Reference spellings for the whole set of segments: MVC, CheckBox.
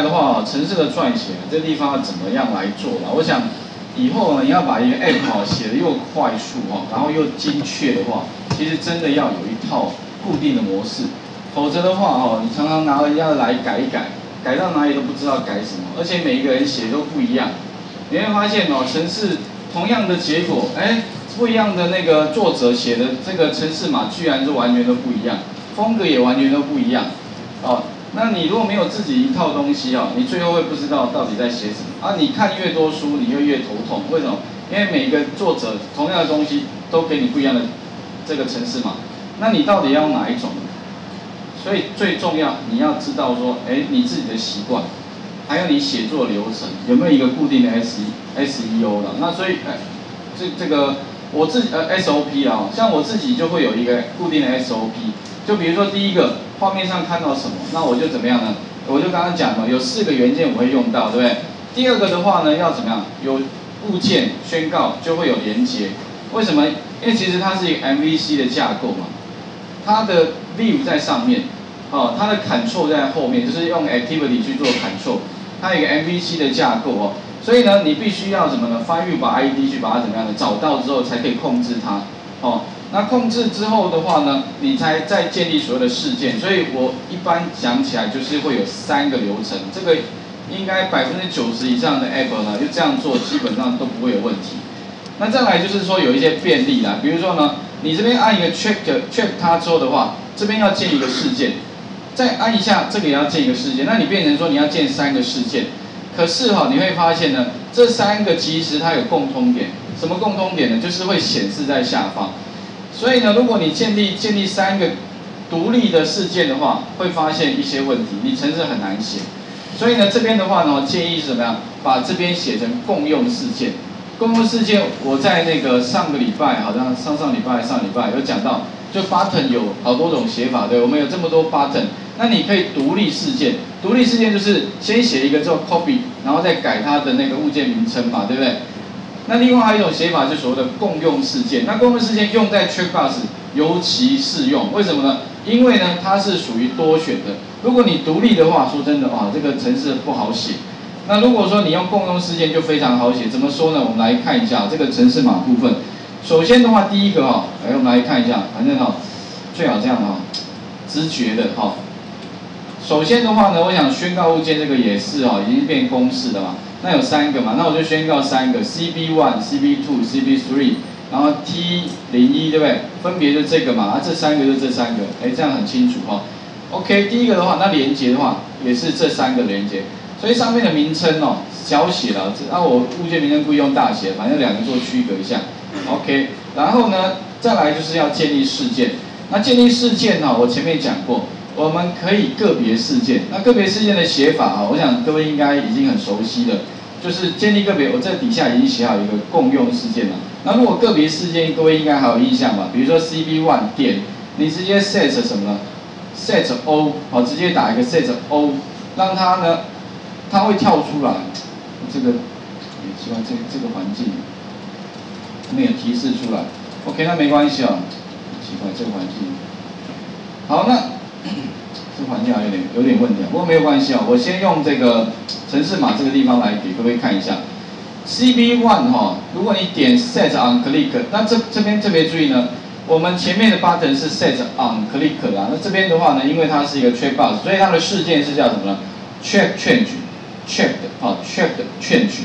来的话，城市的撰写这地方怎么样来做啦？我想以后呢，你要把一个 app 写得又快速哈，然后又精确的话，其实真的要有一套固定的模式，否则的话哦，你常常拿人家来改一改，改到哪里都不知道改什么，而且每一个人写都不一样，你会发现哦，城市同样的结果，哎，不一样的那个作者写的这个城市码居然是完全都不一样，风格也完全都不一样，哦。 那你如果没有自己一套东西哦，你最后会不知道到底在写什么啊！你看越多书，你就越头痛。为什么？因为每个作者同样的东西都给你不一样的这个程式嘛。那你到底要哪一种？所以最重要，你要知道说，哎，你自己的习惯，还有你写作流程有没有一个固定的 SEO 了？那所以，哎，这个我自己SOP 啊，像我自己就会有一个固定的 SOP。 就比如说第一个画面上看到什么，那我就怎么样呢？我就刚刚讲了，有4个元件我会用到，对不对？第二个的话呢，要怎么样？有物件宣告就会有连接，为什么？因为其实它是一个 MVC 的架构嘛，它的 view 在上面，哦，它的 control 在后面，就是用 activity 去做 control， 它有一个 MVC 的架构哦，所以呢，你必须要怎么呢？发育把 ID 去把它怎么样的找到之后，才可以控制它，哦。 那控制之后的话呢，你才再建立所有的事件，所以我一般讲起来就是会有3个流程，这个应该90%以上的 app 呢就这样做，基本上都不会有问题。那再来就是说有一些便利啦，比如说呢，你这边按一个 check 它之后的话，这边要建一个事件，再按一下这个也要建一个事件，那你变成说你要建3个事件，可是哈、哦、你会发现呢，这3个其实它有共通点，什么共通点呢？就是会显示在下方。 所以呢，如果你建立3个独立的事件的话，会发现一些问题，你程式很难写。所以呢，这边的话呢，建议怎么样？把这边写成共用事件。共用事件，我在那个上个礼拜，好像上礼拜有讲到，就 button 有好多种写法，对，我们有这么多 button， 那你可以独立事件。独立事件就是先写一个之后 copy， 然后再改它的那个物件名称嘛，对不对？ 那另外还有一种写法，就是所谓的共用事件。那共用事件用在 CheckBox 尤其适用，为什么呢？因为呢，它是属于多选的。如果你独立的话，说真的啊，这个程式不好写。那如果说你用共用事件就非常好写。怎么说呢？我们来看一下这个程式码部分。首先的话，第一个哈、哦，来我们来看一下，反正哈、哦，最好这样哈、哦，直觉的哈、哦。首先的话呢，我想宣告物件这个也是哈、哦，已经变公式了嘛。 那有3个嘛，那我就宣告3个 ，CB1、CB2、CB3， 然后 T01， 对不对？分别就这个嘛，啊，这3个就这3个，哎，这样很清楚哈、哦。OK， 第一个的话，那连接的话也是这3个连接，所以上面的名称哦，小写了，那我物件名称故意用大写，反正2个做区隔一下。OK， 然后呢，再来就是要建立事件，那建立事件呢、哦，我前面讲过。 我们可以个别事件，那个别事件的写法啊，我想各位应该已经很熟悉了，就是建立个别。我这底下已经写好一个共用事件了。那如果个别事件，各位应该还有印象吧？比如说 CB1 点，你直接 set 什么呢 ？set O， 好，直接打一个 set O， 让它呢，它会跳出来。这个，也希望这个环境没有提示出来。OK， 那没关系啊、哦。奇怪，这个环境。好，那。 这环境有点问题啊，不过没有关系啊、哦，我先用这个程式码这个地方来给各位看一下 ，CB1 哈、哦，如果你点 set on click， 那这边特别注意呢，我们前面的 button 是 set on click 啦，那这边的话呢，因为它是一个 checkbox， 所以它的事件是叫什么呢 ？check change checked 好 checked change，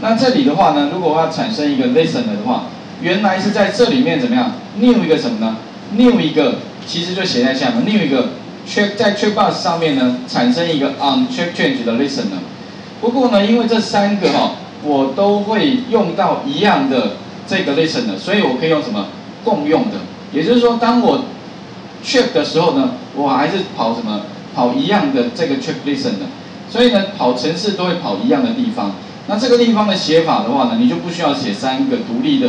那这里的话呢，如果我要产生一个 listener 的话，原来是在这里面怎么样 new 一个什么呢 ？new 一个。 其实就写在下面，另一个 check 在 checkbox 上面呢，产生一个 on check change 的 listener。不过呢，因为这3个哈、哦，我都会用到一样的这个 listener， 所以我可以用什么共用的。也就是说，当我 check 的时候呢，我还是跑什么跑一样的这个 check listener。所以呢，跑程式都会跑一样的地方。那这个地方的写法的话呢，你就不需要写3个独立的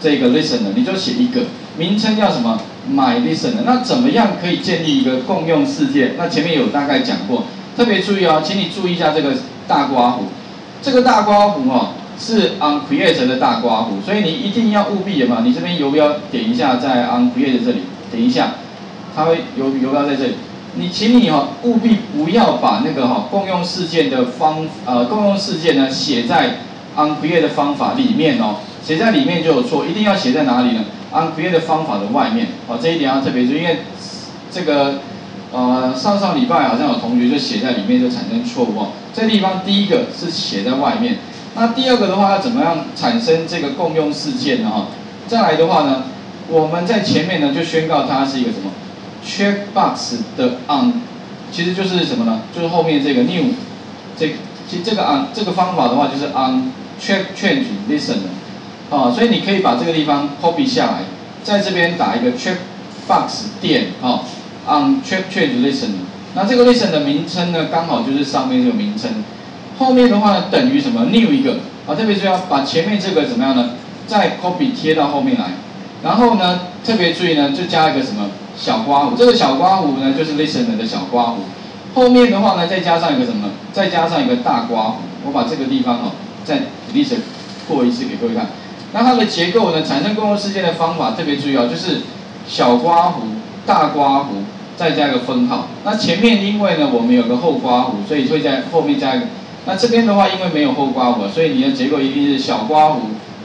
这个 listener， 你就写一个名称叫什么？ My listener， 那怎么样可以建立一个共用事件？那前面有大概讲过，特别注意哦，请你注意一下这个大刮胡，这个大刮胡哦是 onCreate 的大刮胡，所以你一定要务必有没有？你这边游标点一下，在 onCreate 这里点一下，它会游标在这里，请你务必不要把那个共用事件的共用事件呢写在 onCreate 的方法里面哦，写在里面就有错，一定要写在哪里呢 ？onCreate 的方法的外面哦，这一点要特别注意，因为这个上礼拜好像有同学就写在里面就产生错误哦。这地方第一个是写在外面，那第二个的话要怎么样产生这个共用事件呢？再来的话呢，我们在前面呢就宣告它是一个什么？ checkbox 的 on 其实就是什么呢？就是后面这个 new 其实这个 on 这个方法的话就是 on check change listen 啊，所以你可以把这个地方 copy 下来，在这边打一个 checkbox 点啊 on check change listen。那这个 listen 的名称呢，刚好就是上面这个名称，后面的话呢等于什么 new 一个啊，特别是要把前面这个怎么样呢？再 copy 贴到后面来。 然后呢，特别注意呢，就加一个什么小刮胡，这个小刮胡呢就是 listener 的小刮胡，后面的话呢再加上一个什么，再加上一个大刮胡，我把这个地方再 delete 过一次给各位看。那它的结构呢，产生共用事件的方法特别注意就是小刮胡、大刮胡，再加一个分号。那前面因为呢我们有个后刮胡，所以会在后面加一个。那这边的话因为没有后刮胡，所以你的结构一定是小刮胡、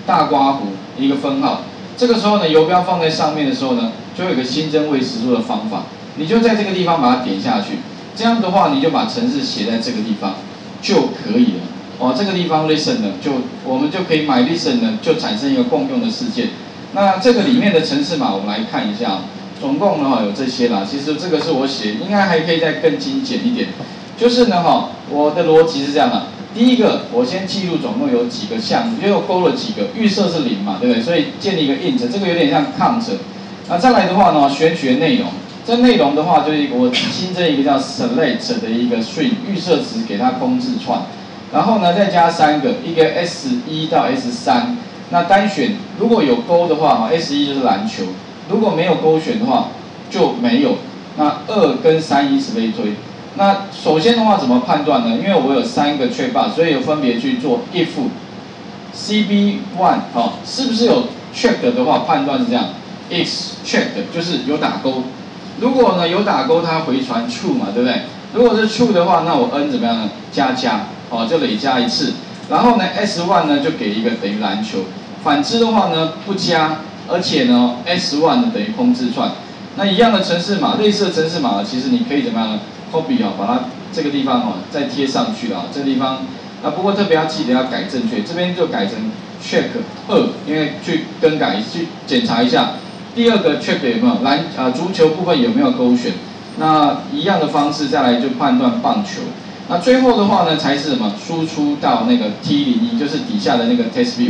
大刮胡一个分号。 这个时候呢，游标放在上面的时候呢，就有一个新增未实数的方法，你就在这个地方把它点下去，这样的话你就把程式写在这个地方就可以了。哦，这个地方 listener 就我们就可以买 listener 就产生一个共用的事件。那这个里面的程式码我们来看一下，总共呢有这些啦。其实这个是我写，应该还可以再更精简一点。就是呢我的逻辑是这样的。 第一个，我先记录总共有几个项目，因为我勾了几个，预设是0嘛，对不对？所以建立一个 int， 这个有点像 count。那再来的话呢，选取内容，这内容的话就是我新增一个叫 select 的一个 string 预设值，给它空字串，然后呢再加三个，一个 S1 到 S3。那单选如果有勾的话 ，S1 就是篮球；如果没有勾选的话就没有。那2跟3一起被推。 那首先的话怎么判断呢？因为我有三个 checkbox， 所以有分别去做 if cb1 是不是有 check 的话，判断是这样 ，is checked 就是有打勾。如果呢有打勾，它回传 true 嘛，对不对？如果是 true 的话，那我 n 怎么样呢？加就累加一次。然后呢 s1 呢就给一个等于篮球，反之的话呢不加，而且呢 s1 呢等于空字串。那一样的程式码，类似的程式码，其实你可以怎么样呢？ copy 把它这个地方再贴上去啊，这个地方啊，不过特别要记得要改正确，这边就改成 check 2，因为去更改去检查一下第二个 check 有没有足球部分有没有勾选，那一样的方式再来就判断棒球，那最后的话呢才是什么输出到那个 T01， 就是底下的那个 test view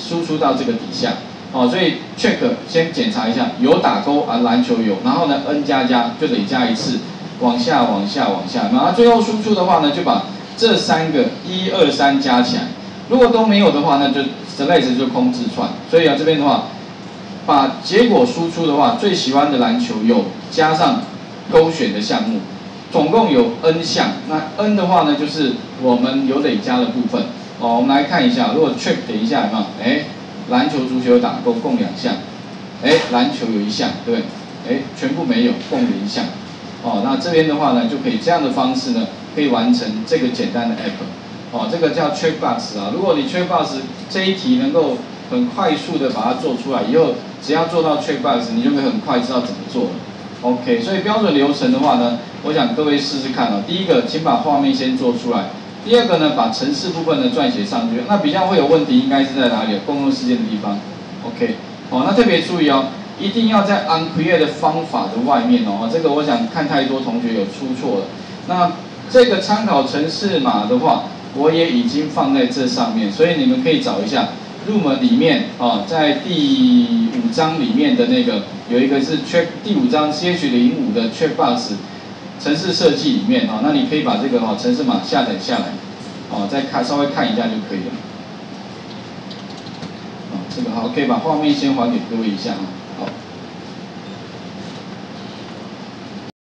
输出到这个底下哦，所以 check 先检查一下有打勾啊，篮球有，然后呢 n 加就得加一次。 往下，然后最后输出的话呢，就把这三个1、2、3加起来。如果都没有的话，那就 select 就空字串。所以啊，这边的话，把结果输出的话，最喜欢的篮球有加上勾选的项目，总共有 n 项。那 n 的话呢，就是我们有累加的部分。哦，我们来看一下，如果 check 等一下有没有？哎，篮球、足球打勾共2项。哎，篮球有1项，对不对？哎，全部没有，共0项。 哦，那这边的话呢，就可以这样的方式呢，可以完成这个简单的 app。哦，这个叫 checkbox 啊。如果你 checkbox 这一题能够很快速的把它做出来，以后只要做到 checkbox， 你就会很快知道怎么做了。OK， 所以标准流程的话呢，我想各位试试看哦。第一个，请把画面先做出来；第二个呢，把程式部分呢撰写上去。那比较会有问题，应该是在哪里？共用事件的地方。OK， 哦，那特别注意哦。 一定要在 onCreate 的方法的外面哦，这个我想看太多同学有出错了。那这个参考程式码的话，我也已经放在这上面，所以你们可以找一下入门里面哦，在第5章里面的那个有一个是第5章 CH05 的 checkbox 程式设计里面哦，那你可以把这个程式码下载下来哦，再看稍微看一下就可以了。哦，这个好，可以把画面先还给各位一下啊。